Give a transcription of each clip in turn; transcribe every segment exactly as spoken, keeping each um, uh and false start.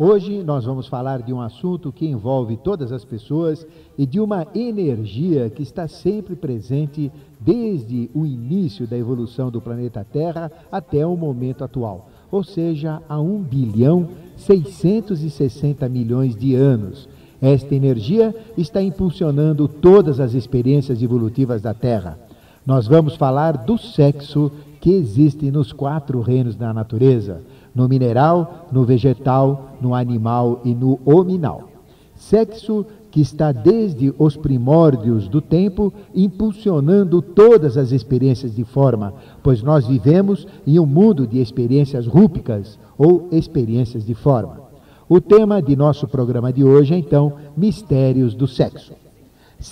Hoje nós vamos falar de um assunto que envolve todas as pessoas e de uma energia que está sempre presente desde o início da evolução do planeta Terra até o momento atual, ou seja, há um bilhão seiscentos e sessenta milhões de anos. Esta energia está impulsionando todas as experiências evolutivas da Terra. Nós vamos falar do sexo que existe nos quatro reinos da natureza, no mineral, no vegetal, no animal e no hominal. Sexo que está desde os primórdios do tempo impulsionando todas as experiências de forma, pois nós vivemos em um mundo de experiências rúpicas ou experiências de forma. O tema de nosso programa de hoje é, então, Mistérios do Sexo.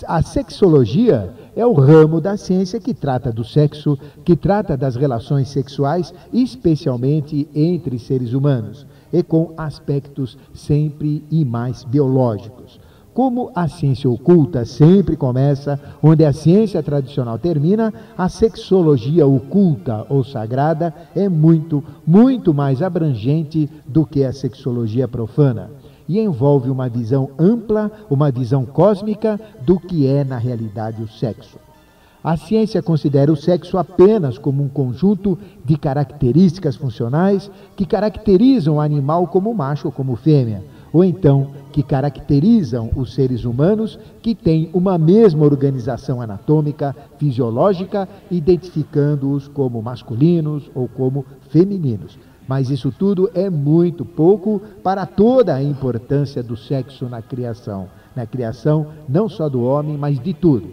A sexologia é o ramo da ciência que trata do sexo, que trata das relações sexuais, especialmente entre seres humanos, e com aspectos sempre e mais biológicos. Como a ciência oculta sempre começa onde a ciência tradicional termina, a sexologia oculta ou sagrada é muito, muito mais abrangente do que a sexologia profana. E envolve uma visão ampla, uma visão cósmica do que é na realidade o sexo. A ciência considera o sexo apenas como um conjunto de características funcionais que caracterizam o animal como macho ou como fêmea, ou então que caracterizam os seres humanos que têm uma mesma organização anatômica, fisiológica, identificando-os como masculinos ou como femininos. Mas isso tudo é muito pouco para toda a importância do sexo na criação. Na criação não só do homem, mas de tudo.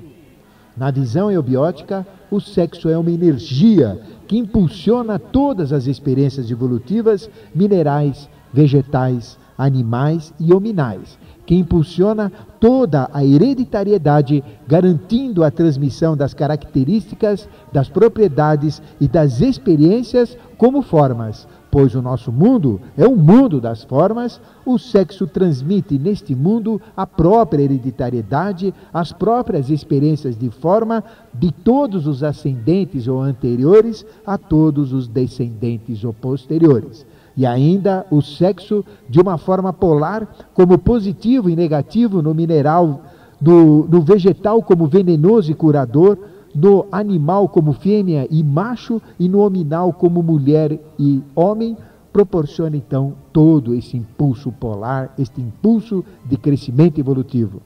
Na visão eubiótica, o sexo é uma energia que impulsiona todas as experiências evolutivas, minerais, vegetais, animais e hominais, que impulsiona toda a hereditariedade, garantindo a transmissão das características, das propriedades e das experiências como formas. Pois o nosso mundo é o mundo das formas, o sexo transmite neste mundo a própria hereditariedade, as próprias experiências de forma de todos os ascendentes ou anteriores a todos os descendentes ou posteriores. E ainda o sexo de uma forma polar, como positivo e negativo no mineral, no, no vegetal como venenoso e curador, no animal como fêmea e macho, e no hominal como mulher e homem, proporciona então todo esse impulso polar, este impulso de crescimento evolutivo.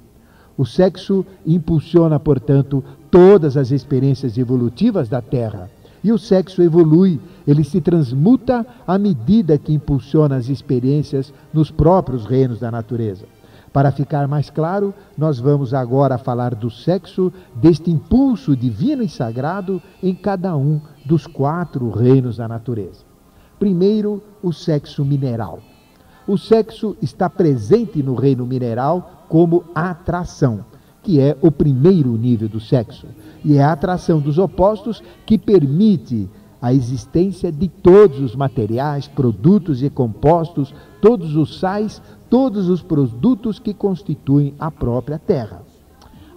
O sexo impulsiona, portanto, todas as experiências evolutivas da Terra. E o sexo evolui, ele se transmuta à medida que impulsiona as experiências nos próprios reinos da natureza. Para ficar mais claro, nós vamos agora falar do sexo, deste impulso divino e sagrado em cada um dos quatro reinos da natureza. Primeiro, o sexo mineral. O sexo está presente no reino mineral como atração, que é o primeiro nível do sexo, e é a atração dos opostos que permite a existência de todos os materiais, produtos e compostos, todos os sais, todos os produtos que constituem a própria Terra.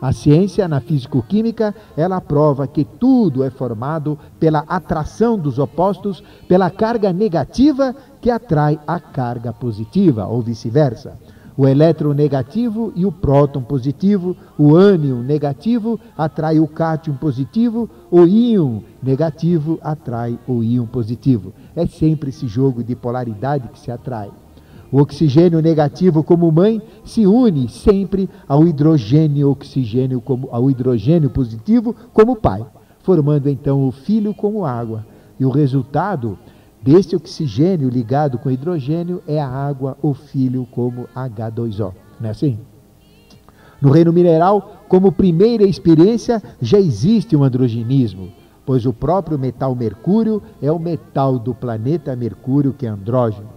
A ciência, na físico-química, ela prova que tudo é formado pela atração dos opostos, pela carga negativa que atrai a carga positiva, ou vice-versa. O elétron negativo e o próton positivo, o ânion negativo atrai o cátion positivo, o íon negativo atrai o íon positivo. É sempre esse jogo de polaridade que se atrai. O oxigênio negativo como mãe se une sempre ao hidrogênio, oxigênio como, ao hidrogênio positivo como pai, formando então o filho como água. E o resultado deste oxigênio ligado com hidrogênio é a água, o filho, como agá dois ó. Não é assim? No reino mineral, como primeira experiência, já existe um androgenismo, pois o próprio metal mercúrio é o metal do planeta Mercúrio, que é andrógeno.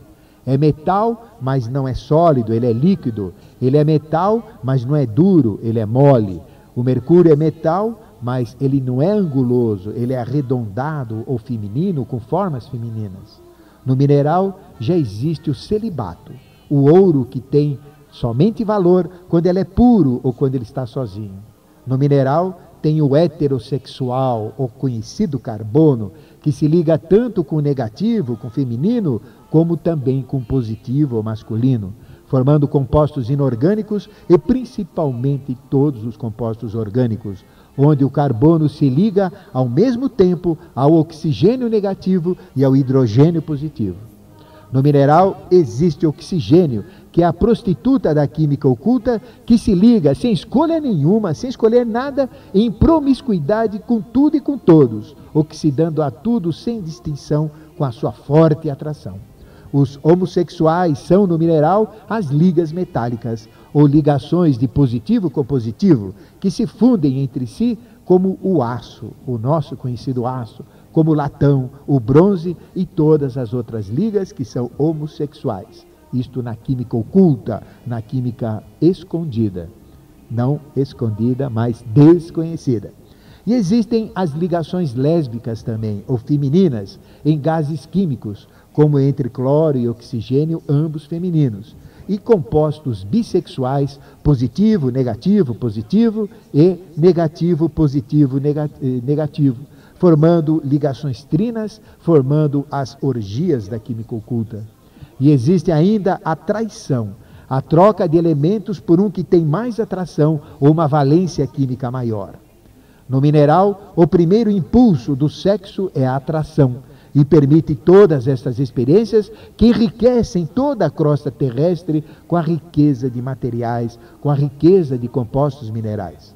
É metal, mas não é sólido, ele é líquido. Ele é metal, mas não é duro, ele é mole. O mercúrio é metal, mas ele não é anguloso, ele é arredondado ou feminino, com formas femininas. No mineral já existe o celibato, o ouro que tem somente valor quando ele é puro ou quando ele está sozinho. No mineral tem o heterossexual, o conhecido carbono, que se liga tanto com o negativo, com o feminino, como também com o positivo ou masculino, formando compostos inorgânicos e principalmente todos os compostos orgânicos, onde o carbono se liga ao mesmo tempo ao oxigênio negativo e ao hidrogênio positivo. No mineral existe oxigênio, que é a prostituta da química oculta, que se liga sem escolha nenhuma, sem escolher nada, em promiscuidade com tudo e com todos, oxidando a tudo sem distinção com a sua forte atração. Os homossexuais são, no mineral, as ligas metálicas, ou ligações de positivo com positivo, que se fundem entre si como o aço, o nosso conhecido aço, como o latão, o bronze e todas as outras ligas que são homossexuais. Isto na química oculta, na química escondida. Não escondida, mas desconhecida. E existem as ligações lésbicas também, ou femininas, em gases químicos, como entre cloro e oxigênio, ambos femininos, e compostos bissexuais, positivo, negativo, positivo e negativo, positivo, negativo, formando ligações trinas, formando as orgias da química oculta. E existe ainda a traição, a troca de elementos por um que tem mais atração ou uma valência química maior. No mineral, o primeiro impulso do sexo é a atração, e permite todas estas experiências que enriquecem toda a crosta terrestre com a riqueza de materiais, com a riqueza de compostos minerais.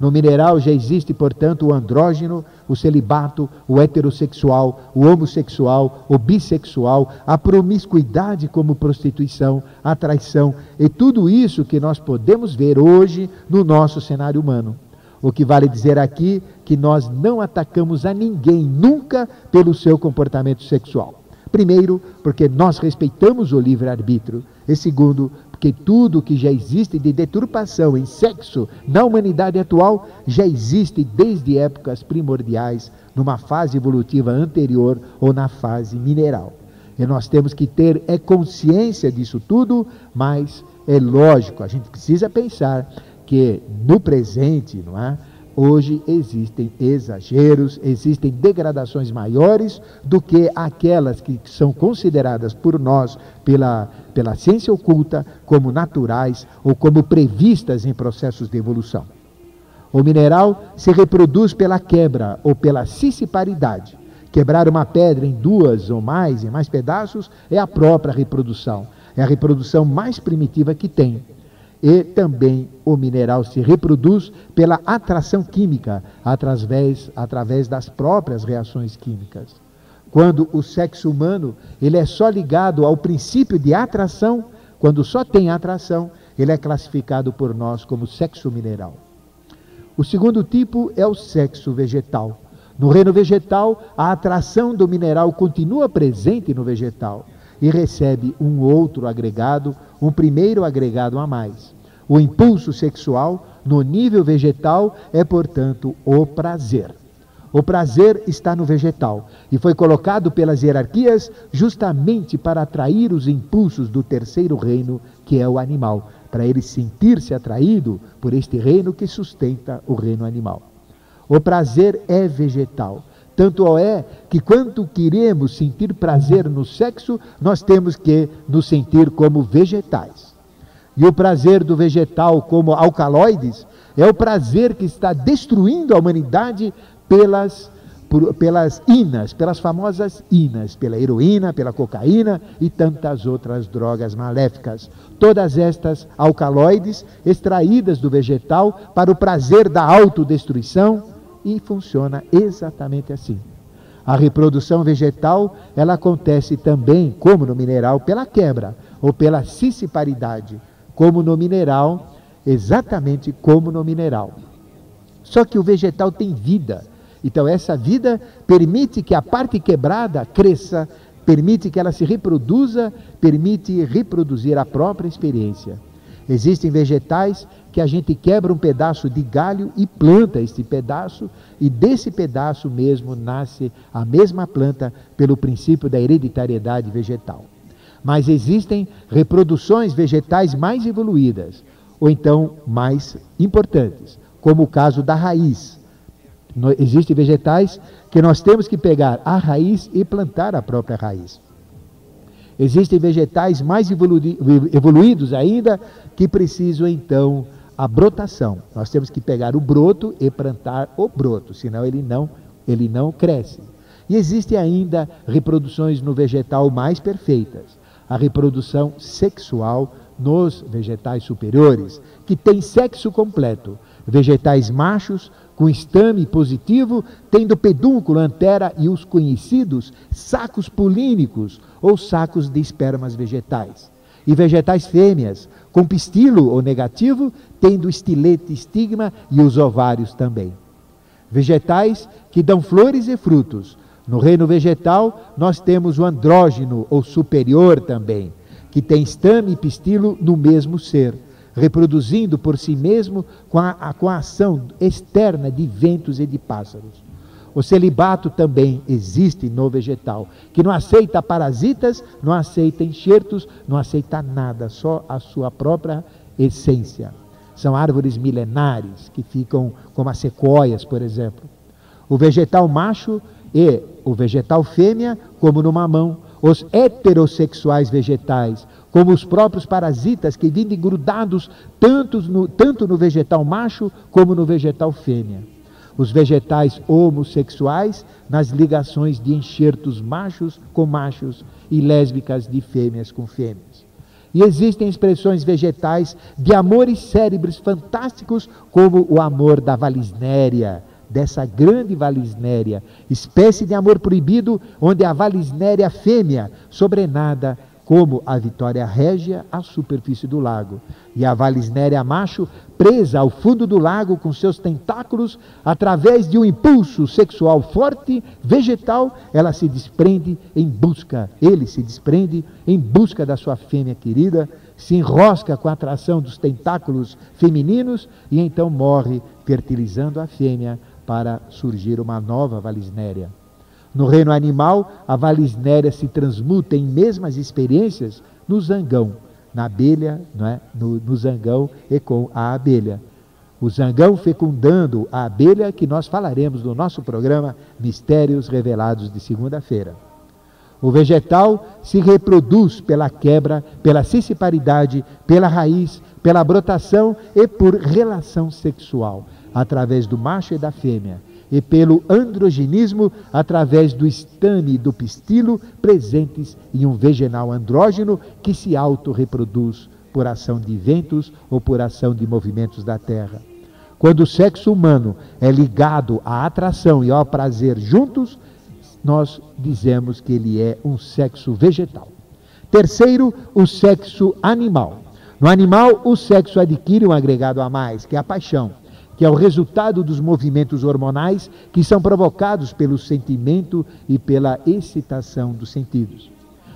No mineral já existe, portanto, o andrógeno, o celibato, o heterossexual, o homossexual, o bissexual, a promiscuidade como prostituição, a traição e tudo isso que nós podemos ver hoje no nosso cenário humano. O que vale dizer aqui que nós não atacamos a ninguém nunca pelo seu comportamento sexual. Primeiro, porque nós respeitamos o livre-arbítrio. E segundo, porque tudo que já existe de deturpação em sexo na humanidade atual já existe desde épocas primordiais, numa fase evolutiva anterior ou na fase mineral. E nós temos que ter é consciência disso tudo, mas é lógico, a gente precisa pensar que no presente, não é? Hoje existem exageros, existem degradações maiores do que aquelas que são consideradas por nós, pela, pela ciência oculta, como naturais ou como previstas em processos de evolução. O mineral se reproduz pela quebra ou pela siciparidade. Quebrar uma pedra em duas ou mais, em mais pedaços, é a própria reprodução. É a reprodução mais primitiva que tem. E também o mineral se reproduz pela atração química, através, através das próprias reações químicas. Quando o sexo humano ele é só ligado ao princípio de atração, quando só tem atração, ele é classificado por nós como sexo mineral. O segundo tipo é o sexo vegetal. No reino vegetal, a atração do mineral continua presente no vegetal e recebe um outro agregado, um primeiro agregado a mais. O impulso sexual, no nível vegetal, é, portanto, o prazer. O prazer está no vegetal e foi colocado pelas hierarquias justamente para atrair os impulsos do terceiro reino, que é o animal, para ele sentir-se atraído por este reino que sustenta o reino animal. O prazer é vegetal. Tanto é que quando queremos sentir prazer no sexo, nós temos que nos sentir como vegetais. E o prazer do vegetal como alcaloides é o prazer que está destruindo a humanidade pelas, por, pelas inas, pelas famosas inas, pela heroína, pela cocaína e tantas outras drogas maléficas. Todas estas alcaloides extraídas do vegetal para o prazer da autodestruição. E funciona exatamente assim. A reprodução vegetal, ela acontece também, como no mineral, pela quebra ou pela siciparidade, como no mineral, exatamente como no mineral. Só que o vegetal tem vida. Então essa vida permite que a parte quebrada cresça, permite que ela se reproduza, permite reproduzir a própria experiência. Existem vegetais que a gente quebra um pedaço de galho e planta este pedaço, e desse pedaço mesmo nasce a mesma planta pelo princípio da hereditariedade vegetal. Mas existem reproduções vegetais mais evoluídas, ou então mais importantes, como o caso da raiz. Existem vegetais que nós temos que pegar a raiz e plantar a própria raiz. Existem vegetais mais evoluí- evoluídos ainda que precisam então a brotação. Nós temos que pegar o broto e plantar o broto, senão ele não, ele não cresce. E existem ainda reproduções no vegetal mais perfeitas. A reprodução sexual nos vegetais superiores, que tem sexo completo. Vegetais machos com estame positivo, tendo pedúnculo, antera e os conhecidos sacos polínicos ou sacos de espermas vegetais. E vegetais fêmeas com pistilo ou negativo, tendo estilete, estigma e os ovários também. Vegetais que dão flores e frutos. No reino vegetal, nós temos o andrógeno ou superior também, que tem estame e pistilo no mesmo ser, reproduzindo por si mesmo com a, a, com a ação externa de ventos e de pássaros. O celibato também existe no vegetal, que não aceita parasitas, não aceita enxertos, não aceita nada, só a sua própria essência. São árvores milenares que ficam como as sequoias, por exemplo. O vegetal macho e o vegetal fêmea, como no mamão, os heterossexuais vegetais, como os próprios parasitas que vivem grudados tanto no, tanto no vegetal macho como no vegetal fêmea. Os vegetais homossexuais nas ligações de enxertos machos com machos e lésbicas de fêmeas com fêmeas. E existem expressões vegetais de amores cérebros fantásticos, como o amor da valisnéria, dessa grande valisnéria, espécie de amor proibido, onde a valisnéria fêmea sobrenada como a Vitória Régia, à superfície do lago, e a valisnéria macho, presa ao fundo do lago com seus tentáculos, através de um impulso sexual forte, vegetal, ela se desprende em busca, ele se desprende em busca da sua fêmea querida, se enrosca com a atração dos tentáculos femininos e então morre, fertilizando a fêmea para surgir uma nova valisnéria. No reino animal, a valisnéria se transmuta em mesmas experiências no zangão, na abelha, não é? no, no zangão e com a abelha. O zangão fecundando a abelha, que nós falaremos no nosso programa Mistérios Revelados de segunda-feira. O vegetal se reproduz pela quebra, pela siciparidade, pela raiz, pela brotação e por relação sexual, através do macho e da fêmea, e pelo androgenismo através do estame e do pistilo presentes em um vegetal andrógeno que se autorreproduz por ação de ventos ou por ação de movimentos da terra. Quando o sexo humano é ligado à atração e ao prazer juntos, nós dizemos que ele é um sexo vegetal. Terceiro, o sexo animal. No animal, o sexo adquire um agregado a mais, que é a paixão, que é o resultado dos movimentos hormonais que são provocados pelo sentimento e pela excitação dos sentidos.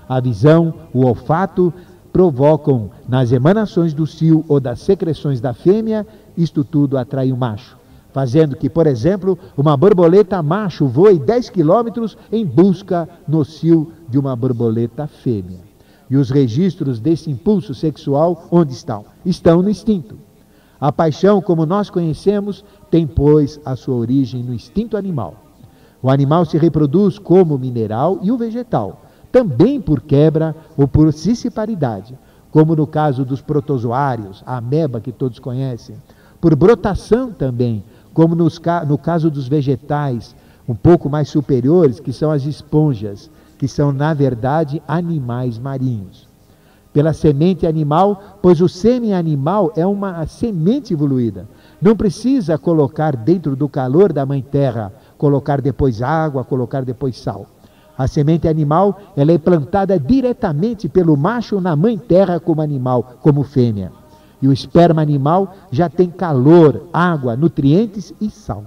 A visão, o olfato, provocam nas emanações do cio ou das secreções da fêmea, isto tudo atrai o macho, fazendo que, por exemplo, uma borboleta macho voe dez quilômetros em busca no cio de uma borboleta fêmea. E os registros desse impulso sexual, onde estão? Estão no instinto. A paixão, como nós conhecemos, tem, pois, a sua origem no instinto animal. O animal se reproduz como mineral e o vegetal, também por quebra ou por siciparidade, como no caso dos protozoários, a ameba que todos conhecem, por brotação também, como nos, no caso dos vegetais um pouco mais superiores, que são as esponjas, que são, na verdade, animais marinhos. Pela semente animal, pois o sêmen animal é uma semente evoluída. Não precisa colocar dentro do calor da mãe terra, colocar depois água, colocar depois sal. A semente animal, ela é plantada diretamente pelo macho na mãe terra como animal, como fêmea. E o esperma animal já tem calor, água, nutrientes e sal.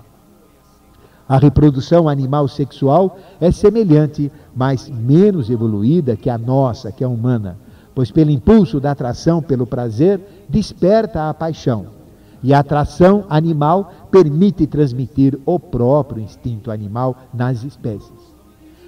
A reprodução animal sexual é semelhante, mas menos evoluída que a nossa, que é humana, pois pelo impulso da atração, pelo prazer, desperta a paixão. E a atração animal permite transmitir o próprio instinto animal nas espécies.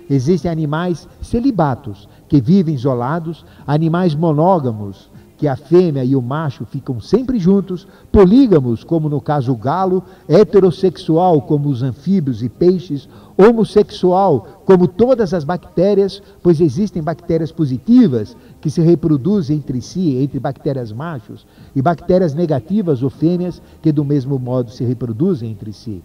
Existem animais celibatos, que vivem isolados, animais monógamos, que a fêmea e o macho ficam sempre juntos, polígamos, como no caso o galo, heterossexual, como os anfíbios e peixes, homossexual, como todas as bactérias, pois existem bactérias positivas que se reproduzem entre si, entre bactérias machos, e bactérias negativas ou fêmeas que do mesmo modo se reproduzem entre si.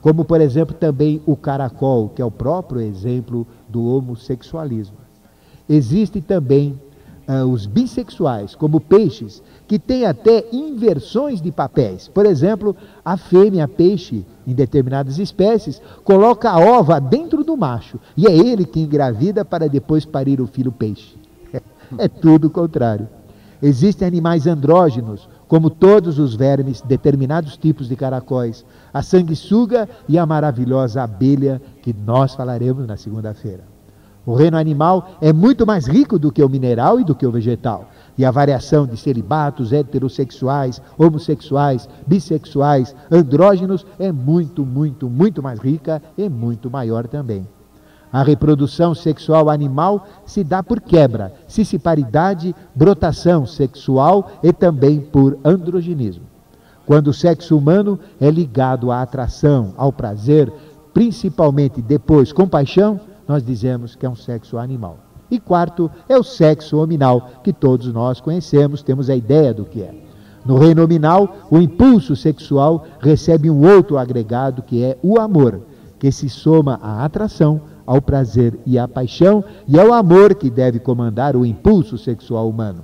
Como, por exemplo, também o caracol, que é o próprio exemplo do homossexualismo. Existem também uh, os bissexuais, como peixes, que têm até inversões de papéis. Por exemplo, a fêmea peixe, em determinadas espécies, coloca a ova dentro do macho, e é ele que engravida para depois parir o filho peixe. É tudo o contrário. Existem animais andrógenos, como todos os vermes, determinados tipos de caracóis, a sanguessuga e a maravilhosa abelha, que nós falaremos na segunda-feira. O reino animal é muito mais rico do que o mineral e do que o vegetal. E a variação de celibatos, heterossexuais, homossexuais, bissexuais, andrógenos é muito, muito, muito mais rica e muito maior também. A reprodução sexual animal se dá por quebra, siciparidade, brotação sexual e também por androgenismo. Quando o sexo humano é ligado à atração, ao prazer, principalmente depois com paixão, nós dizemos que é um sexo animal. E quarto, é o sexo hominal, que todos nós conhecemos, temos a ideia do que é. No reino hominal, o impulso sexual recebe um outro agregado que é o amor, que se soma à atração, ao prazer e à paixão, e ao amor que deve comandar o impulso sexual humano.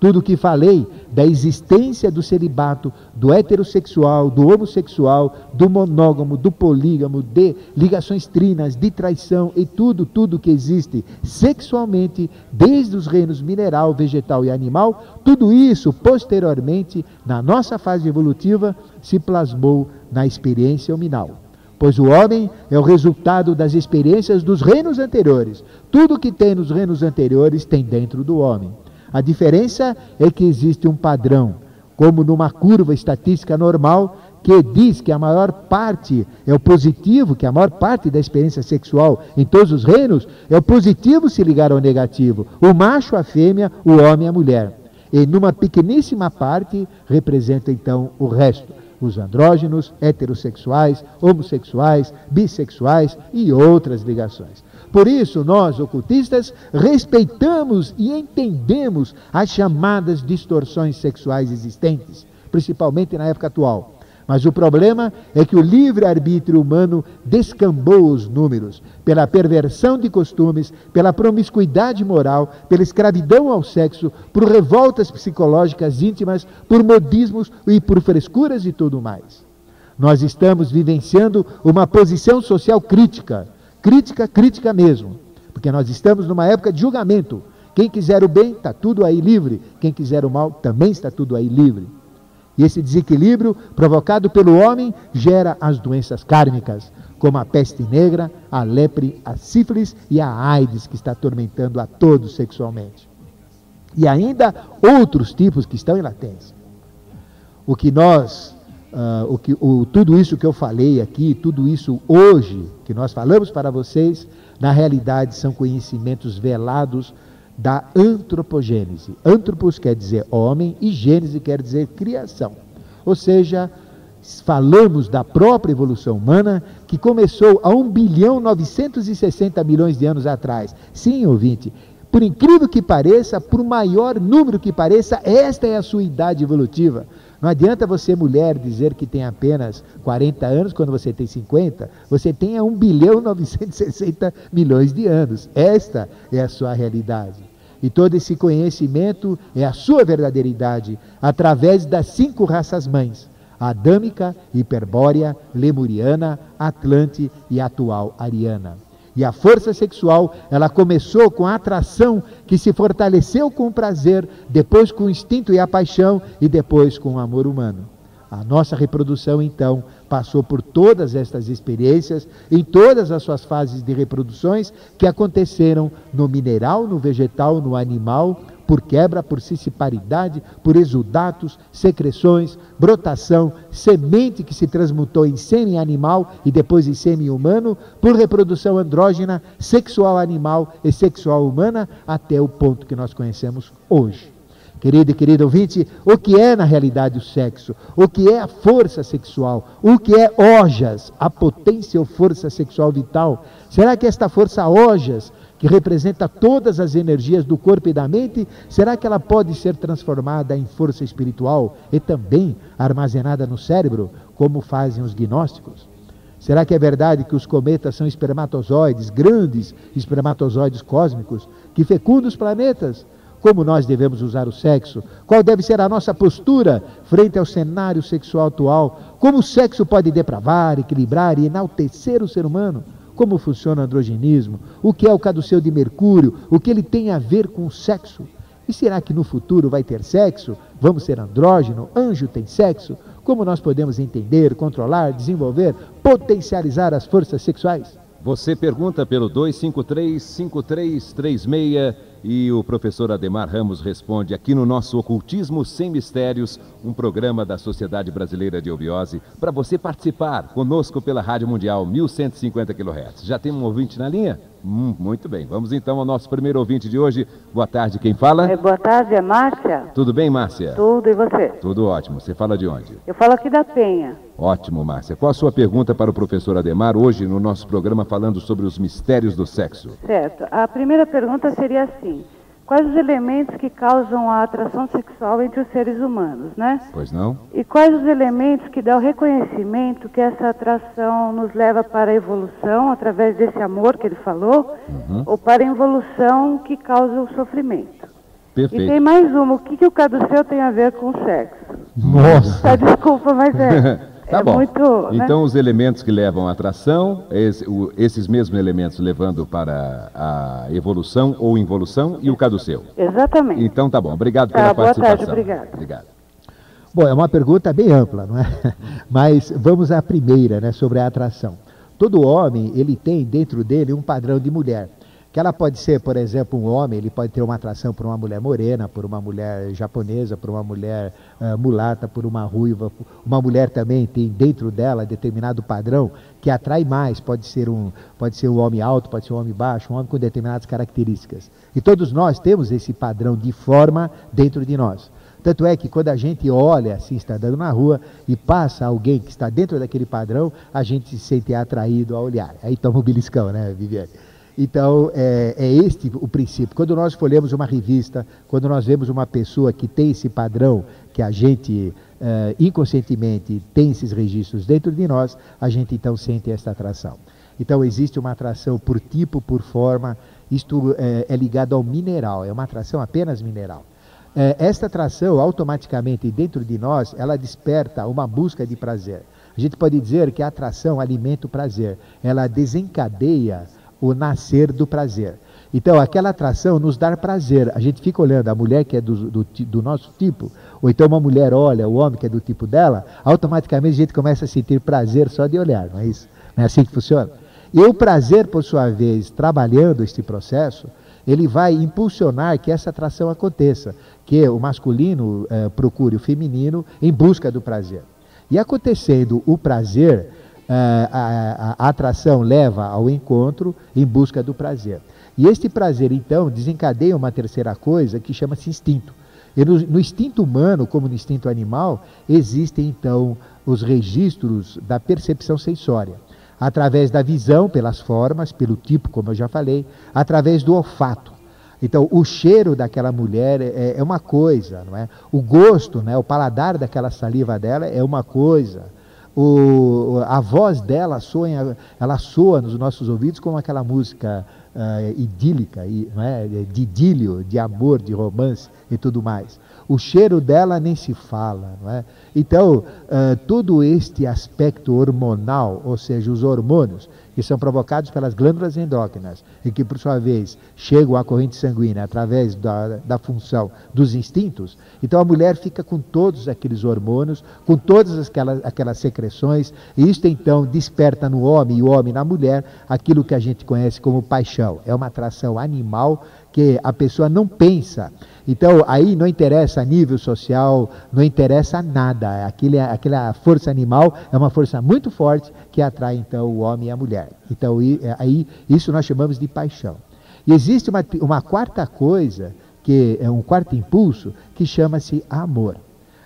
Tudo o que falei da existência do celibato, do heterossexual, do homossexual, do monógamo, do polígamo, de ligações trinas, de traição e tudo, tudo que existe sexualmente, desde os reinos mineral, vegetal e animal, tudo isso, posteriormente, na nossa fase evolutiva, se plasmou na experiência hominal. Pois o homem é o resultado das experiências dos reinos anteriores. Tudo que tem nos reinos anteriores tem dentro do homem. A diferença é que existe um padrão, como numa curva estatística normal, que diz que a maior parte é o positivo, que a maior parte da experiência sexual em todos os reinos é o positivo se ligar ao negativo, o macho à fêmea, o homem à mulher. E numa pequeníssima parte representa então o resto. Os andrógenos, heterossexuais, homossexuais, bissexuais e outras ligações. Por isso, nós, ocultistas, respeitamos e entendemos as chamadas distorções sexuais existentes, principalmente na época atual. Mas o problema é que o livre-arbítrio humano descambou os números pela perversão de costumes, pela promiscuidade moral, pela escravidão ao sexo, por revoltas psicológicas íntimas, por modismos e por frescuras e tudo mais. Nós estamos vivenciando uma posição social crítica, crítica, crítica mesmo, porque nós estamos numa época de julgamento. Quem quiser o bem, está tudo aí livre, quem quiser o mal, também está tudo aí livre. E esse desequilíbrio provocado pelo homem gera as doenças kármicas, como a peste negra, a lepre, a sífilis e a AIDS, que está atormentando a todos sexualmente. E ainda outros tipos que estão em latência. O que nós, uh, o que, o, tudo isso que eu falei aqui, tudo isso hoje que nós falamos para vocês, na realidade são conhecimentos velados da antropogênese. Antropos quer dizer homem e gênese quer dizer criação. Ou seja, falamos da própria evolução humana que começou há um bilhão novecentos e sessenta milhões de anos atrás. Sim, ouvinte, por incrível que pareça, por maior número que pareça, esta é a sua idade evolutiva. Não adianta você, mulher, dizer que tem apenas quarenta anos quando você tem cinquenta. Você tem um bilhão novecentos e sessenta milhões de anos. Esta é a sua realidade. E todo esse conhecimento é a sua verdadeira idade, através das cinco raças-mães: adâmica, hiperbórea, lemuriana, atlante e atual ariana. E a força sexual, ela começou com a atração que se fortaleceu com o prazer, depois com o instinto e a paixão, e depois com o amor humano. A nossa reprodução, então, passou por todas estas experiências, em todas as suas fases de reproduções, que aconteceram no mineral, no vegetal, no animal, por quebra, por siciparidade, por exudatos, secreções, brotação, semente que se transmutou em sêmen animal e depois em sêmen humano, por reprodução andrógena, sexual animal e sexual humana, até o ponto que nós conhecemos hoje. Querido e querido ouvinte, o que é na realidade o sexo? O que é a força sexual? O que é ojas, a potência ou força sexual vital? Será que esta força ojas, que representa todas as energias do corpo e da mente, será que ela pode ser transformada em força espiritual e também armazenada no cérebro, como fazem os gnósticos? Será que é verdade que os cometas são espermatozoides, grandes espermatozoides cósmicos, que fecundam os planetas? Como nós devemos usar o sexo? Qual deve ser a nossa postura frente ao cenário sexual atual? Como o sexo pode depravar, equilibrar e enaltecer o ser humano? Como funciona o androgenismo? O que é o caduceu de Mercúrio? O que ele tem a ver com o sexo? E será que no futuro vai ter sexo? Vamos ser andrógeno? Anjo tem sexo? Como nós podemos entender, controlar, desenvolver, potencializar as forças sexuais? Você pergunta pelo dois cinco três, cinco três três seis e o professor Adhemar Ramos responde aqui no nosso Ocultismo Sem Mistérios, um programa da Sociedade Brasileira de Obiose, para você participar conosco pela Rádio Mundial mil cento e cinquenta quilohertz. Já tem um ouvinte na linha? Hum, muito bem, vamos então ao nosso primeiro ouvinte de hoje. Boa tarde, quem fala? É, boa tarde, é Márcia. Tudo bem, Márcia? Tudo, e você? Tudo ótimo, você fala de onde? Eu falo aqui da Penha. Ótimo, Márcia. Qual a sua pergunta para o professor Adhemar hoje no nosso programa falando sobre os mistérios do sexo? Certo, a primeira pergunta seria assim: quais os elementos que causam a atração sexual entre os seres humanos, né? Pois não. E quais os elementos que dão o reconhecimento que essa atração nos leva para a evolução, através desse amor que ele falou, uhum. ou para a involução que causa o sofrimento? Perfeito. E tem mais uma, o que, que o caduceu tem a ver com o sexo? Nossa! Ah, desculpa, mas é... Tá bom. É muito, né? Então, os elementos que levam à atração, esse, o, esses mesmos elementos levando para a evolução ou involução e o caduceu. Exatamente. Então, tá bom. Obrigado pela ah, boa participação. Boa tarde, obrigado. Obrigado. Bom, é uma pergunta bem ampla, não é? Mas vamos à primeira, né, sobre a atração. Todo homem, ele tem dentro dele um padrão de mulher. Que ela pode ser, por exemplo, um homem, ele pode ter uma atração por uma mulher morena, por uma mulher japonesa, por uma mulher uh, mulata, por uma ruiva. Uma mulher também tem dentro dela determinado padrão que atrai mais. Pode ser um, pode ser um homem alto, pode ser um homem baixo, um homem com determinadas características. E todos nós temos esse padrão de forma dentro de nós. Tanto é que quando a gente olha, assim, está andando na rua e passa alguém que está dentro daquele padrão, a gente se sente atraído ao olhar. Aí toma um beliscão, né, Viviane? Então, é, é este o princípio. Quando nós folhamos uma revista, quando nós vemos uma pessoa que tem esse padrão, que a gente é, inconscientemente tem esses registros dentro de nós, a gente então sente esta atração. Então, existe uma atração por tipo, por forma, isto é, é ligado ao mineral, é uma atração apenas mineral. É, esta atração, automaticamente, dentro de nós, ela desperta uma busca de prazer. A gente pode dizer que a atração alimenta o prazer, ela desencadeia o nascer do prazer. Então, aquela atração nos dá prazer. A gente fica olhando a mulher que é do, do, do nosso tipo, ou então uma mulher olha o homem que é do tipo dela, automaticamente a gente começa a sentir prazer só de olhar, não é isso? Não é assim que funciona? E o prazer, por sua vez, trabalhando este processo, ele vai impulsionar que essa atração aconteça, que o masculino eh, procure o feminino em busca do prazer. E acontecendo o prazer, A, a, a atração leva ao encontro em busca do prazer. E este prazer, então, desencadeia uma terceira coisa que chama-se instinto. E no, no instinto humano, como no instinto animal, existem, então, os registros da percepção sensória. Através da visão, pelas formas, pelo tipo, como eu já falei, através do olfato. Então, o cheiro daquela mulher é, é uma coisa, não é? O gosto, né, o paladar daquela saliva dela é uma coisa. O, a voz dela soa, ela soa nos nossos ouvidos como aquela música uh, idílica, não é? De idílio, de amor, de romance e tudo mais. O cheiro dela nem se fala, não é? Então, uh, todo este aspecto hormonal, ou seja, os hormônios que são provocados pelas glândulas endócrinas e que, por sua vez, chegam à corrente sanguínea através da, da função dos instintos, então a mulher fica com todos aqueles hormônios, com todas aquelas, aquelas secreções, e isto então desperta no homem e o homem na mulher aquilo que a gente conhece como paixão. É uma atração animal que a pessoa não pensa. Então, aí não interessa nível social, não interessa nada. Aquele, aquela força animal é uma força muito forte que atrai, então, o homem e a mulher. Então, aí, isso nós chamamos de paixão. E existe uma, uma quarta coisa que é um quarto impulso que chama-se amor.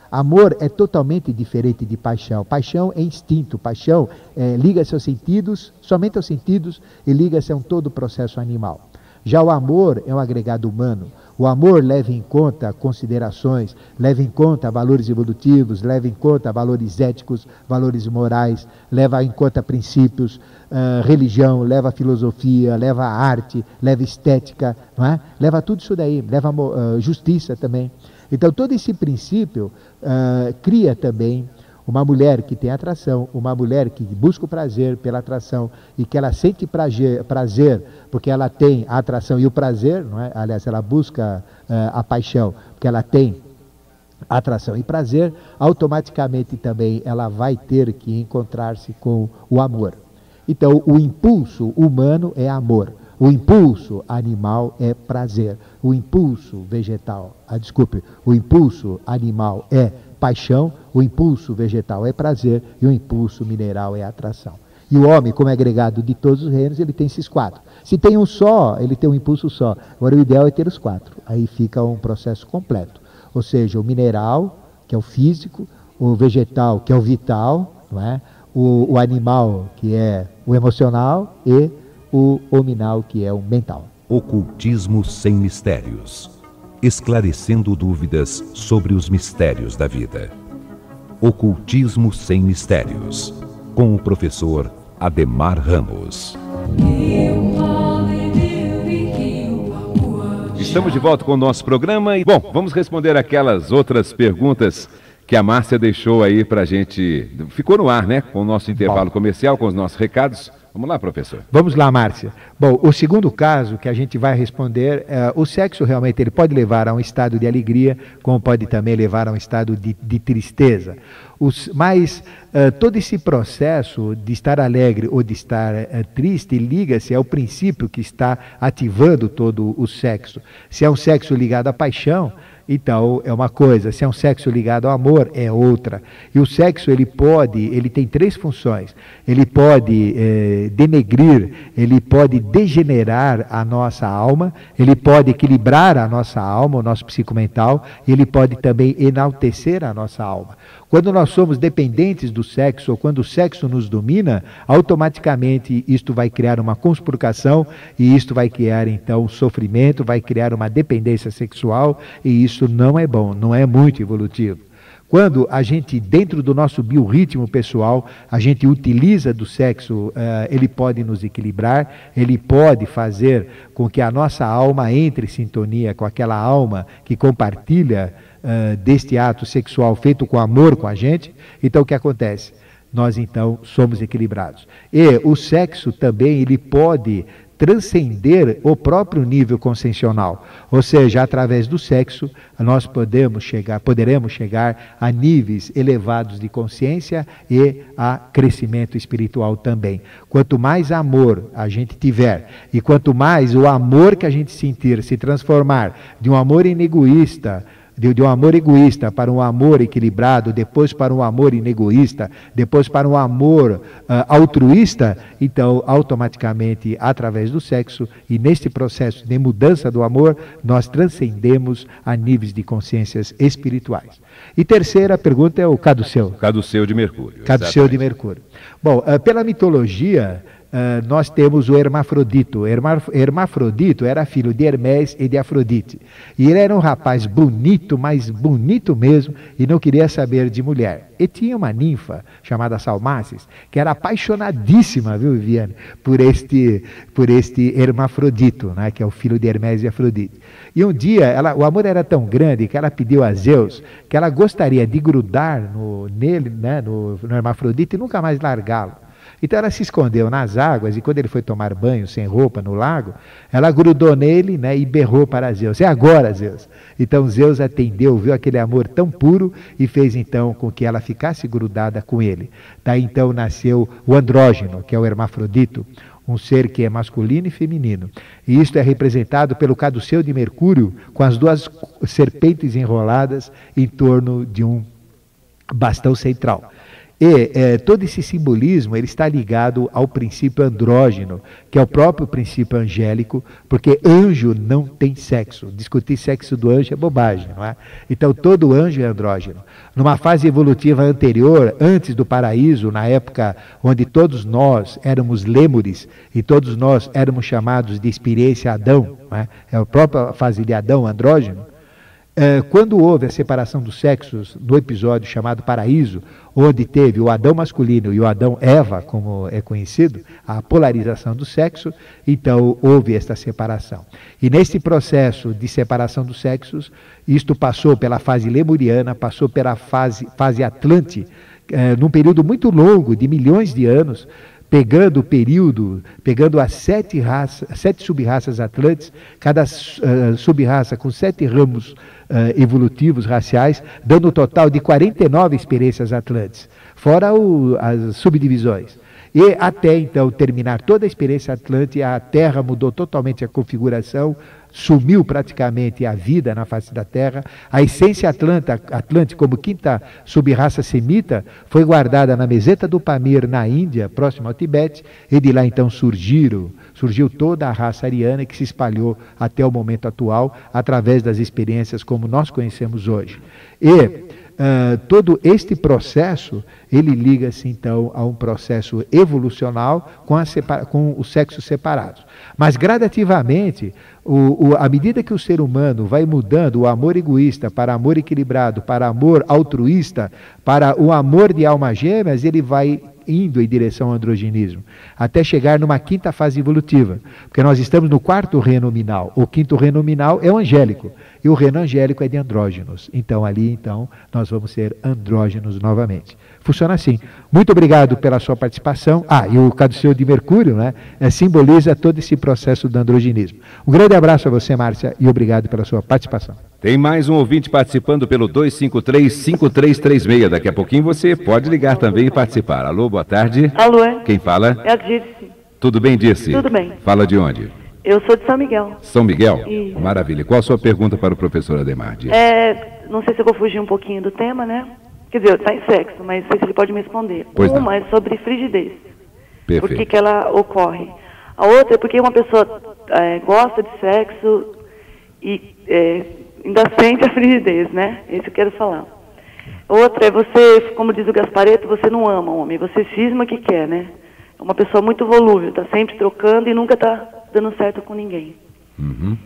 Amor é totalmente diferente de paixão. Paixão é instinto, paixão é, liga-se aos sentidos, somente aos sentidos, e liga-se a um todo o processo animal. Já o amor é um agregado humano. O amor leva em conta considerações, leva em conta valores evolutivos, leva em conta valores éticos, valores morais, leva em conta princípios, uh, religião, leva filosofia, leva arte, leva estética, não é? Leva tudo isso daí, leva uh, justiça também. Então, todo esse princípio uh, cria também uma mulher que tem atração, uma mulher que busca o prazer pela atração e que ela sente prazer, prazer porque ela tem a atração e o prazer, não é? Aliás, ela busca uh, a paixão, porque ela tem atração e prazer, automaticamente também ela vai ter que encontrar-se com o amor. Então, o impulso humano é amor. O impulso animal é prazer, o impulso vegetal, ah, desculpe, o impulso animal é paixão, o impulso vegetal é prazer e o impulso mineral é atração. E o homem, como é agregado de todos os reinos, ele tem esses quatro. Se tem um só, ele tem um impulso só. Agora, o ideal é ter os quatro, aí fica um processo completo. Ou seja, o mineral, que é o físico, o vegetal, que é o vital, não é? O, o animal, que é o emocional, e o hominal, que é o mental. Ocultismo sem mistérios, esclarecendo dúvidas sobre os mistérios da vida. Ocultismo sem mistérios, com o professor Adhemar Ramos. Estamos de volta com o nosso programa e, bom, vamos responder aquelas outras perguntas que a Márcia deixou aí pra gente. Ficou no ar, né? Com o nosso intervalo comercial, com os nossos recados. Vamos lá, professor. Vamos lá, Márcia. Bom, o segundo caso que a gente vai responder, é, o sexo realmente ele pode levar a um estado de alegria, como pode também levar a um estado de, de tristeza. Os, mas uh, todo esse processo de estar alegre ou de estar uh, triste liga-se ao princípio que está ativando todo o sexo. Se é um sexo ligado à paixão, então é uma coisa. Se é um sexo ligado ao amor, é outra. E o sexo, ele pode, ele tem três funções. Ele pode eh, denegrir, ele pode degenerar a nossa alma, ele pode equilibrar a nossa alma, o nosso psicomental, e ele pode também enaltecer a nossa alma. Quando nós somos dependentes do sexo, ou quando o sexo nos domina, automaticamente isto vai criar uma conspurcação, e isto vai criar, então, sofrimento, vai criar uma dependência sexual, e isso não é bom, não é muito evolutivo. Quando a gente, dentro do nosso biorritmo pessoal, a gente utiliza do sexo, uh, ele pode nos equilibrar, ele pode fazer com que a nossa alma entre em sintonia com aquela alma que compartilha uh, deste ato sexual feito com amor com a gente. Então, o que acontece? Nós, então, somos equilibrados. E o sexo também, ele pode transcender o próprio nível consensual, ou seja, através do sexo nós podemos chegar, poderemos chegar a níveis elevados de consciência e a crescimento espiritual também. Quanto mais amor a gente tiver e quanto mais o amor que a gente sentir se transformar de um amor inegoísta, De, de um amor egoísta para um amor equilibrado, depois para um amor inegoísta, depois para um amor uh, altruísta, então automaticamente, através do sexo e neste processo de mudança do amor, nós transcendemos a níveis de consciências espirituais. E terceira pergunta é o Caduceu. Caduceu de Mercúrio. Caduceu de Mercúrio. Bom, uh, pela mitologia, Uh, nós temos o Hermafrodito. Herma, Hermafrodito era filho de Hermes e de Afrodite. E ele era um rapaz bonito, mas bonito mesmo, e não queria saber de mulher. E tinha uma ninfa chamada Salmacis, que era apaixonadíssima, viu, Viviane, por este, por este Hermafrodito, né, que é o filho de Hermes e Afrodite. E um dia, ela, o amor era tão grande que ela pediu a Zeus que ela gostaria de grudar no, nele, né, no, no Hermafrodito e nunca mais largá-lo. Então ela se escondeu nas águas e quando ele foi tomar banho sem roupa no lago, ela grudou nele, né, e berrou para Zeus. É agora, Zeus. Então Zeus atendeu, viu aquele amor tão puro e fez então com que ela ficasse grudada com ele. Daí então nasceu o andrógeno, que é o Hermafrodito, um ser que é masculino e feminino. E isto é representado pelo Caduceu de Mercúrio com as duas serpentes enroladas em torno de um bastão central. E é, todo esse simbolismo ele está ligado ao princípio andrógeno, que é o próprio princípio angélico, porque anjo não tem sexo. Discutir sexo do anjo é bobagem, não é? Então todo anjo é andrógeno. Numa fase evolutiva anterior, antes do paraíso, na época onde todos nós éramos lêmures e todos nós éramos chamados de experiência Adão, não é? É a própria fase de Adão, andrógeno. Quando houve a separação dos sexos no episódio chamado Paraíso, onde teve o Adão masculino e o Adão Eva, como é conhecido, a polarização do sexo, então houve esta separação. E neste processo de separação dos sexos, isto passou pela fase lemuriana, passou pela fase, fase atlante, eh, num período muito longo, de milhões de anos, pegando o período, pegando as sete, raça, sete sub-raças atlantes, cada uh, sub-raça com sete ramos uh, evolutivos raciais, dando um total de quarenta e nove experiências atlantes, fora o, as subdivisões. E até então terminar toda a experiência atlante, a Terra mudou totalmente a configuração, sumiu praticamente a vida na face da Terra. A essência atlanta, atlante, como quinta sub-raça semita, foi guardada na meseta do Pamir, na Índia, próximo ao Tibete, e de lá então surgiram, surgiu toda a raça ariana que se espalhou até o momento atual, através das experiências como nós conhecemos hoje. E... Uh, todo este processo, ele liga-se então a um processo evolucional com, a com o sexo separado. Mas gradativamente, o, o, à medida que o ser humano vai mudando o amor egoísta para amor equilibrado, para amor altruísta, para o amor de almas gêmeas, ele vai indo em direção ao androgenismo, até chegar numa quinta fase evolutiva, porque nós estamos no quarto reno nominal. O quinto reno nominal é o angélico, e o reno angélico é de andrógenos. Então ali, então, nós vamos ser andrógenos novamente. Funciona assim. Muito obrigado pela sua participação. Ah, e o Caduceu de Mercúrio, né, simboliza todo esse processo do androgenismo. Um grande abraço a você, Márcia, e obrigado pela sua participação. Tem mais um ouvinte participando pelo dois cinco três, cinco três três seis. Daqui a pouquinho você pode ligar também e participar. Alô, boa tarde. Alô, é? Quem fala? É a Dirce. Tudo bem, Dirce? Tudo bem. Fala de onde? Eu sou de São Miguel. São Miguel? Isso. Maravilha. Qual a sua pergunta para o professor Adhemar? É, não sei se eu vou fugir um pouquinho do tema, né? Quer dizer, está em sexo, mas não sei se ele pode me responder. Pois não. Uma é sobre frigidez. Perfeito. Por que que ela ocorre? A outra é porque uma pessoa é, gosta de sexo e... É, ainda sente a frigidez, né? Isso que eu quero falar. Outra é você, como diz o Gasparetto, você não ama o homem, você cisma que quer, né? É uma pessoa muito volúvel, está sempre trocando e nunca está dando certo com ninguém. Uhum.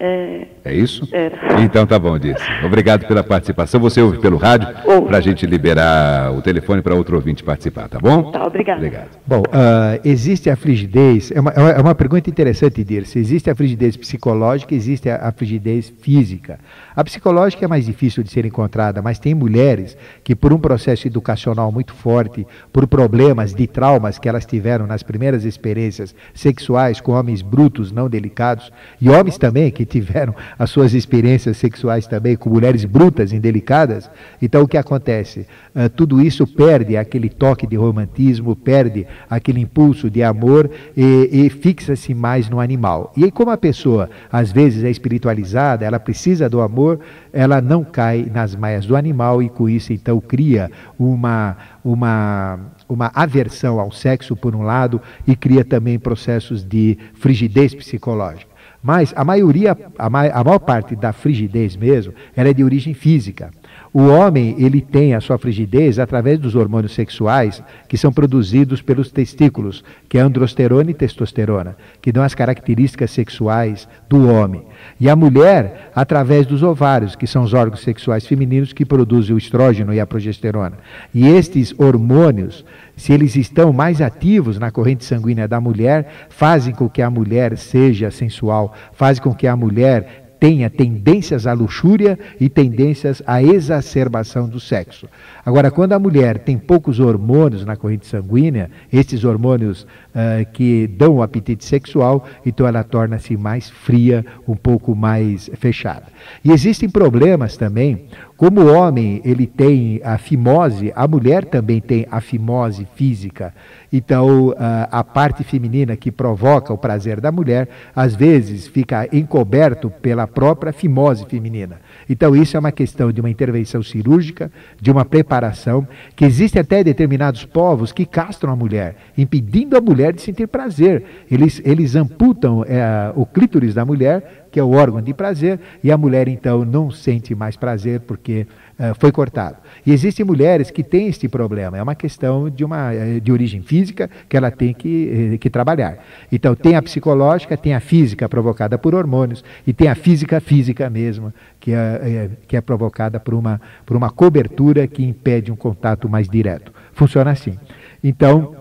É... é isso? Era. Então tá bom, Dirce. Obrigado pela participação. Você ouve pelo rádio para a gente liberar o telefone para outro ouvinte participar, tá bom? Tá, obrigado. Obrigado. Bom, uh, existe a frigidez, é uma, é uma pergunta interessante, Dirce. Existe a frigidez psicológica, existe a, a frigidez física. A psicológica é mais difícil de ser encontrada, mas tem mulheres que por um processo educacional muito forte, por problemas de traumas que elas tiveram nas primeiras experiências sexuais com homens brutos, não delicados, e homens também que tiveram as suas experiências sexuais também com mulheres brutas, indelicadas. Então o que acontece? Uh, tudo isso perde aquele toque de romantismo, perde aquele impulso de amor e, e fixa-se mais no animal. E aí, como a pessoa às vezes é espiritualizada, ela precisa do amor, ela não cai nas maias do animal e com isso então cria uma... uma uma aversão ao sexo por um lado e cria também processos de frigidez psicológica. Mas a maioria, a, ma a maior parte da frigidez mesmo, ela é de origem física. O homem, ele tem a sua frigidez através dos hormônios sexuais que são produzidos pelos testículos, que é androsterona e testosterona, que dão as características sexuais do homem. E a mulher, através dos ovários, que são os órgãos sexuais femininos que produzem o estrógeno e a progesterona. E estes hormônios, se eles estão mais ativos na corrente sanguínea da mulher, fazem com que a mulher seja sensual, fazem com que a mulher tenha tendências à luxúria e tendências à exacerbação do sexo. Agora, quando a mulher tem poucos hormônios na corrente sanguínea, esses hormônios uh, que dão o apetite sexual, então ela torna-se mais fria, um pouco mais fechada. E existem problemas também Como o homem ele tem a fimose, a mulher também tem a fimose física. Então, a parte feminina que provoca o prazer da mulher, às vezes fica encoberto pela própria fimose feminina. Então, isso é uma questão de uma intervenção cirúrgica, de uma preparação, que existe até determinados povos que castram a mulher, impedindo a mulher de sentir prazer. Eles, eles amputam é, o clítoris da mulher, que é o órgão de prazer, e a mulher, então, não sente mais prazer porque uh, foi cortado. E existem mulheres que têm este problema, é uma questão de, uma, de origem física que ela tem que, que trabalhar. Então, tem a psicológica, tem a física provocada por hormônios, e tem a física física mesmo, que é, é, que é provocada por uma, por uma cobertura que impede um contato mais direto. Funciona assim. Então,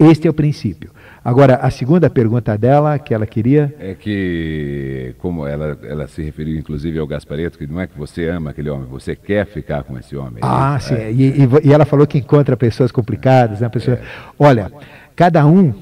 este é o princípio. Agora, a segunda pergunta dela, que ela queria... É que, como ela, ela se referiu, inclusive, ao Gasparetto, que não é que você ama aquele homem, você quer ficar com esse homem. Ah, é, sim. É. E, e, e ela falou que encontra pessoas complicadas, né? Pessoa... É. Olha, cada um, uh,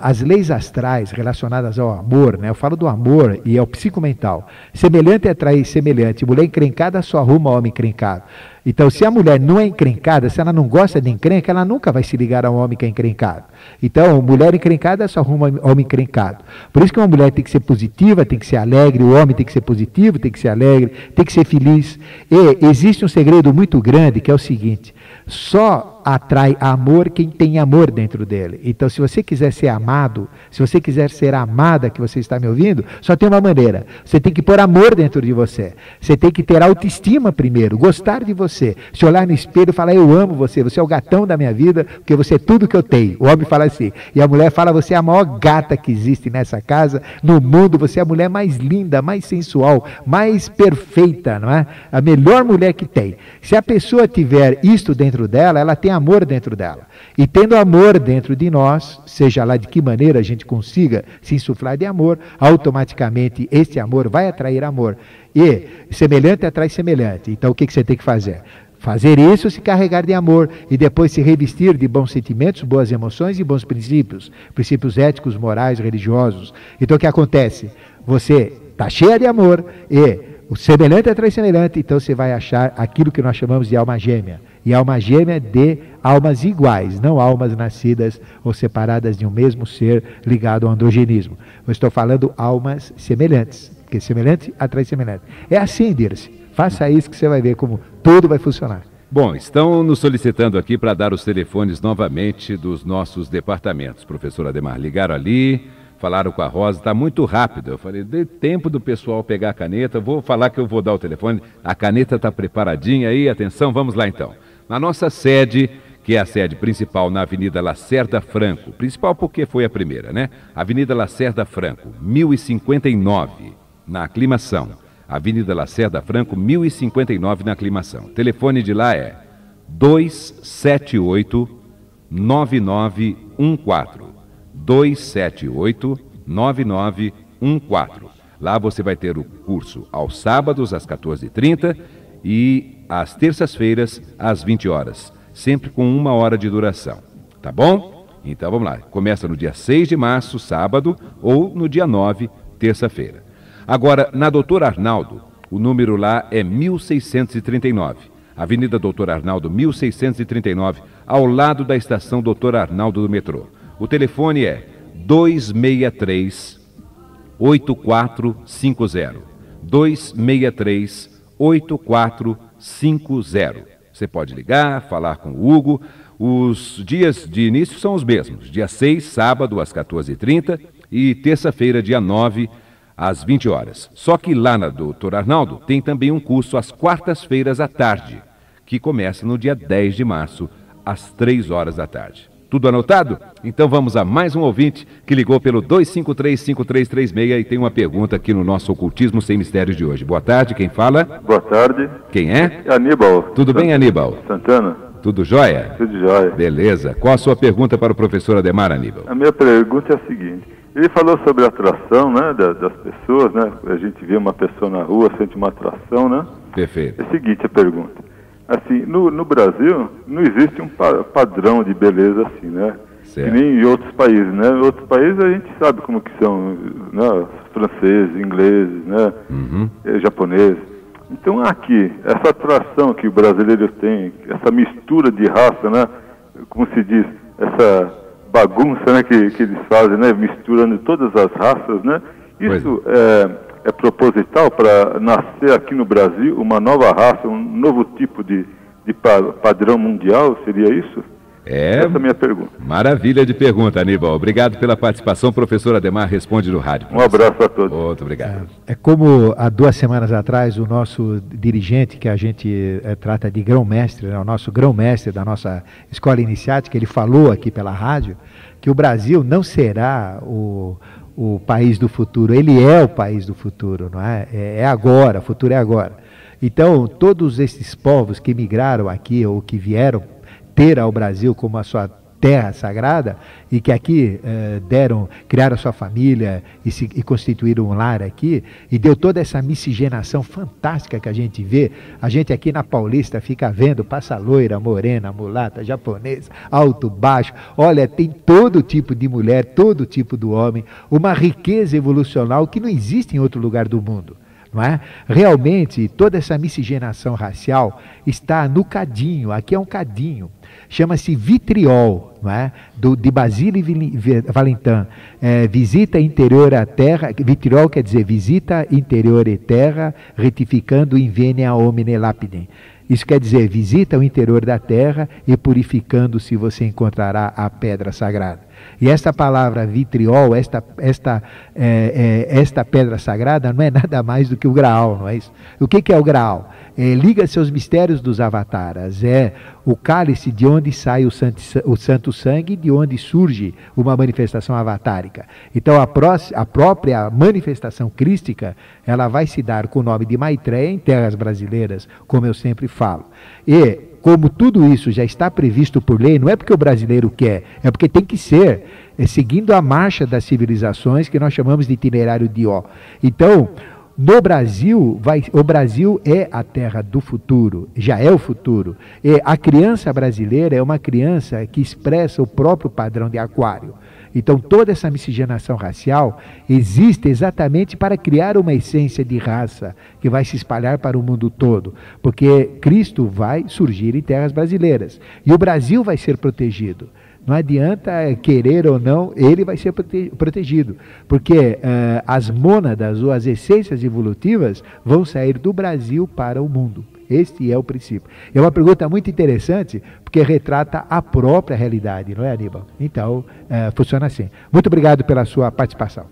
as leis astrais relacionadas ao amor, né? Eu falo do amor e ao psicomental. Semelhante atrai semelhante. Mulher encrencada só arruma homem encrencado. Então, se a mulher não é encrencada, se ela não gosta de encrenca, ela nunca vai se ligar a um homem que é encrencado. Então, mulher encrencada só arruma homem encrencado. Por isso que uma mulher tem que ser positiva, tem que ser alegre, o homem tem que ser positivo, tem que ser alegre, tem que ser feliz. E existe um segredo muito grande, que é o seguinte: só atrai amor quem tem amor dentro dele. Então, se você quiser ser amado, se você quiser ser amada, que você está me ouvindo, só tem uma maneira. Você tem que pôr amor dentro de você. Você tem que ter autoestima primeiro, gostar de você. Se olhar no espelho e falar, eu amo você, você é o gatão da minha vida, porque você é tudo que eu tenho. O homem fala assim. E a mulher fala, você é a maior gata que existe nessa casa, no mundo, você é a mulher mais linda, mais sensual, mais perfeita, não é? A melhor mulher que tem. Se a pessoa tiver isto dentro dela, ela tem amor dentro dela. E tendo amor dentro de nós, seja lá de que maneira a gente consiga se insuflar de amor, automaticamente esse amor vai atrair amor. E semelhante atrai semelhante. Então o que que você tem que fazer? Fazer isso, se carregar de amor e depois se revestir de bons sentimentos, boas emoções e bons princípios. Princípios éticos, morais, religiosos. Então o que acontece? Você está cheia de amor e o semelhante atrai semelhante, então você vai achar aquilo que nós chamamos de alma gêmea. E alma gêmea de almas iguais, não almas nascidas ou separadas de um mesmo ser ligado ao androgenismo. Eu estou falando almas semelhantes, porque semelhante atrai semelhante. É assim, Dirce. Faça isso que você vai ver como tudo vai funcionar. Bom, estão nos solicitando aqui para dar os telefones novamente dos nossos departamentos. Professor Adhemar, ligaram ali... Falaram com a Rosa, está muito rápido. Eu falei, dê tempo do pessoal pegar a caneta, vou falar que eu vou dar o telefone. A caneta está preparadinha aí, atenção, vamos lá então. Na nossa sede, que é a sede principal na Avenida Lacerda Franco, principal porque foi a primeira, né? Avenida Lacerda Franco, mil e cinquenta e nove, na aclimação. Avenida Lacerda Franco, mil e cinquenta e nove, na aclimação. O telefone de lá é dois sete oito, nove nove um quatro. dois sete oito, nove nove um quatro. Lá você vai ter o curso aos sábados, às quatorze e trinta, e às terças-feiras, às vinte horas. Sempre com uma hora de duração, tá bom? Então vamos lá. Começa no dia seis de março, sábado, ou no dia nove, terça-feira. Agora, na doutor Arnaldo, o número lá é mil seiscentos e trinta e nove. Avenida doutor Arnaldo, mil seiscentos e trinta e nove, ao lado da estação doutor Arnaldo do metrô. O telefone é dois seis três, oito quatro cinco zero. dois seis três, oito quatro cinco zero. Você pode ligar, falar com o Hugo. Os dias de início são os mesmos. Dia seis, sábado, às quatorze e trinta e terça-feira, dia nove, às vinte horas. Só que lá na doutor Arnaldo tem também um curso às quartas-feiras à tarde, que começa no dia dez de março, às três horas da tarde. Tudo anotado? Então vamos a mais um ouvinte que ligou pelo dois cinco três, cinco três três seis e tem uma pergunta aqui no nosso Ocultismo Sem Mistérios de hoje. Boa tarde, quem fala? Boa tarde. Quem é? É Aníbal. Tudo bem, Aníbal? Santana. Tudo jóia? Tudo jóia. Beleza. Qual a sua pergunta para o professor Adhemar, Aníbal? A minha pergunta é a seguinte. Ele falou sobre a atração, né, das pessoas, né? A gente vê uma pessoa na rua, sente uma atração, né? Perfeito. É a seguinte a pergunta. Assim, no, no Brasil, não existe um pa padrão de beleza assim, né? Certo. Que nem em outros países, né? Em outros países a gente sabe como que são, né? Franceses, ingleses, né? Uhum. É, japoneses. Então aqui, essa atração que o brasileiro tem, essa mistura de raça, né? Como se diz, essa bagunça, né, que, que eles fazem, né, misturando todas as raças, né? Isso é, é proposital para nascer aqui no Brasil uma nova raça, um novo tipo de, de padrão mundial, seria isso? É, essa é a minha pergunta. Maravilha de pergunta, Aníbal. Obrigado pela participação. Professor Adhemar responde no rádio. Um abraço a todos. Muito obrigado. É, é como há duas semanas atrás o nosso dirigente, que a gente é, trata de grão-mestre, né, o nosso grão-mestre da nossa escola iniciática, ele falou aqui pela rádio que o Brasil não será o... o país do futuro, ele é o país do futuro, não é? É agora, o futuro é agora. Então, todos esses povos que migraram aqui ou que vieram ter ao Brasil como a sua terra sagrada e que aqui eh, deram, criaram a sua família e, se, e constituíram um lar aqui, e deu toda essa miscigenação fantástica que a gente vê. A gente aqui na Paulista fica vendo, passa loira, morena, mulata, japonesa, alto, baixo. Olha, tem todo tipo de mulher, todo tipo do homem, uma riqueza evolucional que não existe em outro lugar do mundo. Não é? Realmente, toda essa miscigenação racial está no cadinho, aqui é um cadinho, chama-se Vitriol, não é? Do, de Basílio e Valentin, é, visita interior à terra, Vitriol quer dizer visita interior e terra, retificando in vene a homine lapidem. Isso quer dizer, visita o interior da terra e purificando-se você encontrará a pedra sagrada. E esta palavra vitriol, esta, esta, é, é, esta pedra sagrada não é nada mais do que o graal, não é isso? O que, que é o graal? É, liga-se aos mistérios dos avataras, é o cálice de onde sai o santo, o santo sangue, de onde surge uma manifestação avatárica. Então a, pró a própria manifestação crística, ela vai se dar com o nome de Maitreya em terras brasileiras, como eu sempre falo. Falo. E, como tudo isso já está previsto por lei, não é porque o brasileiro quer, é porque tem que ser, é seguindo a marcha das civilizações, que nós chamamos de itinerário de Ó. Então, no Brasil, vai, o Brasil é a terra do futuro, já é o futuro. E a criança brasileira é uma criança que expressa o próprio padrão de Aquário. Então, toda essa miscigenação racial existe exatamente para criar uma essência de raça que vai se espalhar para o mundo todo, porque Cristo vai surgir em terras brasileiras e o Brasil vai ser protegido. Não adianta querer ou não, ele vai ser prote protegido, porque uh, as mônadas ou as essências evolutivas vão sair do Brasil para o mundo. Este é o princípio. É uma pergunta muito interessante, porque retrata a própria realidade, não é, Aníbal? Então, é, funciona assim. Muito obrigado pela sua participação.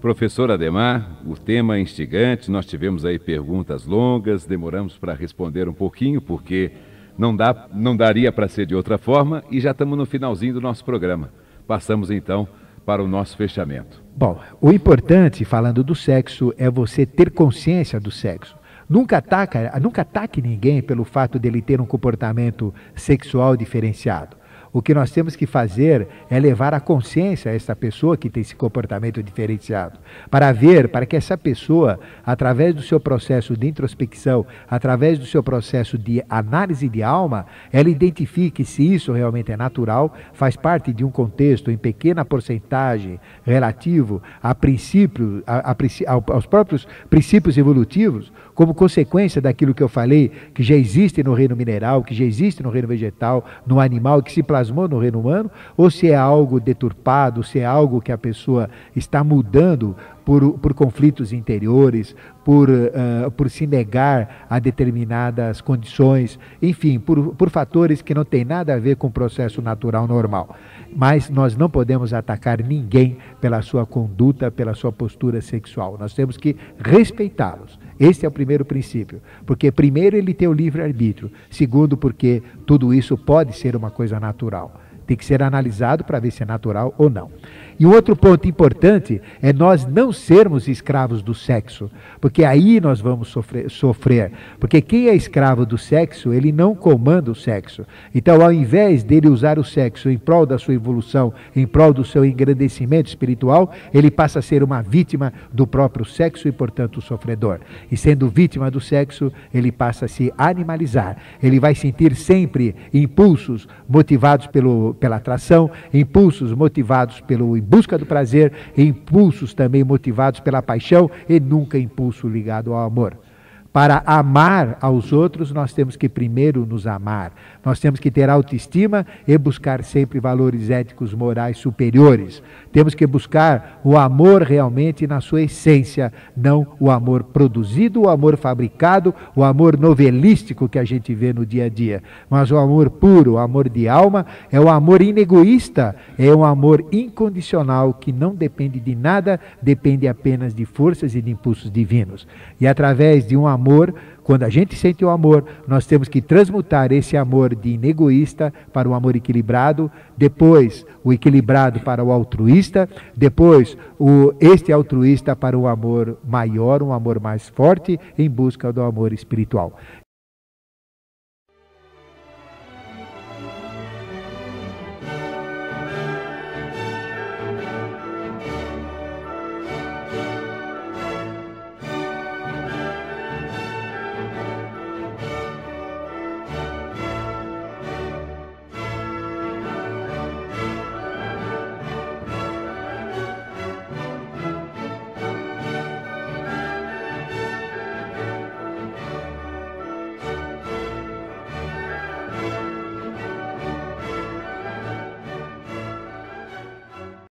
Professor Adhemar, o tema é instigante, nós tivemos aí perguntas longas, demoramos para responder um pouquinho, porque não, dá, não daria para ser de outra forma, e já estamos no finalzinho do nosso programa. Passamos, então, para o nosso fechamento. Bom, o importante, falando do sexo, é você ter consciência do sexo. Nunca, ataca, nunca ataque ninguém pelo fato dele ter um comportamento sexual diferenciado. O que nós temos que fazer é levar a consciência a essa pessoa que tem esse comportamento diferenciado, para ver, para que essa pessoa, através do seu processo de introspecção, através do seu processo de análise de alma, ela identifique se isso realmente é natural, faz parte de um contexto em pequena porcentagem relativo a princípio, a, a, aos próprios princípios evolutivos, como consequência daquilo que eu falei, que já existe no reino mineral, que já existe no reino vegetal, no animal, que se plasmou no reino humano, ou se é algo deturpado, se é algo que a pessoa está mudando por, por conflitos interiores, por, uh, por se negar a determinadas condições, enfim, por, por fatores que não tem nada a ver com o processo natural normal. Mas nós não podemos atacar ninguém pela sua conduta, pela sua postura sexual. Nós temos que respeitá-los. Esse é o primeiro princípio, porque primeiro ele tem o livre-arbítrio, segundo porque tudo isso pode ser uma coisa natural. Tem que ser analisado para ver se é natural ou não. E um outro ponto importante é nós não sermos escravos do sexo, porque aí nós vamos sofrer, sofrer. Porque quem é escravo do sexo, ele não comanda o sexo. Então, ao invés dele usar o sexo em prol da sua evolução, em prol do seu engrandecimento espiritual, ele passa a ser uma vítima do próprio sexo e, portanto, o sofredor. E sendo vítima do sexo, ele passa a se animalizar. Ele vai sentir sempre impulsos motivados pelo pela atração, impulsos motivados pelo em busca do prazer, impulsos também motivados pela paixão e nunca impulso ligado ao amor. Para amar aos outros, nós temos que primeiro nos amar. Nós temos que ter autoestima e buscar sempre valores éticos, morais superiores. Temos que buscar o amor realmente na sua essência, não o amor produzido, o amor fabricado, o amor novelístico que a gente vê no dia a dia. Mas o amor puro, o amor de alma, é um amor inegoísta, é um amor incondicional que não depende de nada, depende apenas de forças e de impulsos divinos. E através de um amor amor, quando a gente sente o amor, nós temos que transmutar esse amor de inegoísta para o amor equilibrado, depois o equilibrado para o altruísta, depois o, este altruísta para o amor maior, um amor mais forte, em busca do amor espiritual.